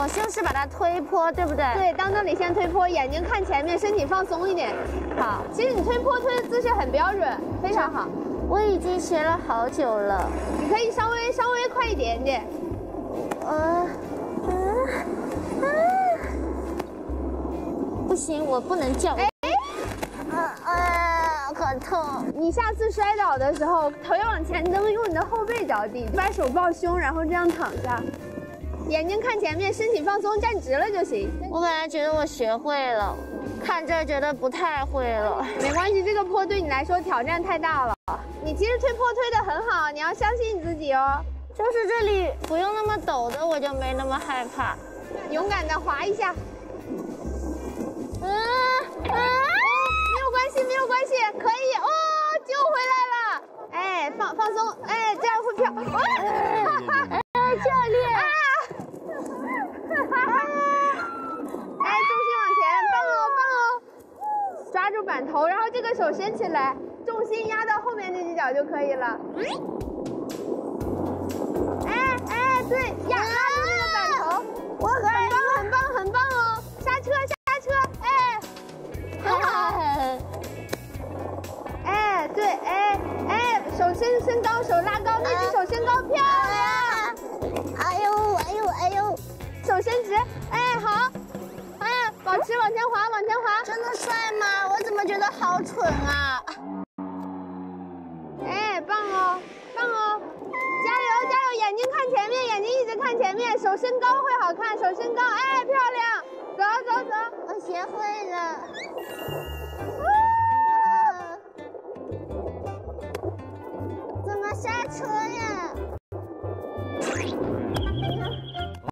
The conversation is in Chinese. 我先是把它推坡，对不对？对，当中你先推坡，眼睛看前面，身体放松一点。好，其实你推坡推的姿势很标准，非常好。我已经学了好久了。你可以稍微快一点点。不行，我不能叫。很痛！你下次摔倒的时候，头要往前蹬，用你的后背着地，把手抱胸，然后这样躺下，眼睛看前面，身体放松，站直了就行。我本来觉得我学会了，看这觉得不太会了。没关系，这个坡对你来说挑战太大了。你其实推坡推得很好，你要相信你自己哦。就是这里不用那么陡的，我就没那么害怕。勇敢的滑一下。没有关系，可以哦，救回来了！哎，放松，哎，这样会飘。教练，哎，重心往前，放哦，抓住板头，然后这个手伸起来，重心压到后面这只脚就可以了。哎，对，压住这个板头，我很棒哦，刹车，哎，很好。对，哎，手伸高，手拉高，那只手伸高，漂亮！哎呦，手伸直，哎，好，哎，保持往前滑。真的帅吗？我怎么觉得好蠢啊！哎，棒哦，加油！眼睛看前面，眼睛一直看前面，手伸高会好看，哎，漂亮！走，我学会了。刹车呀！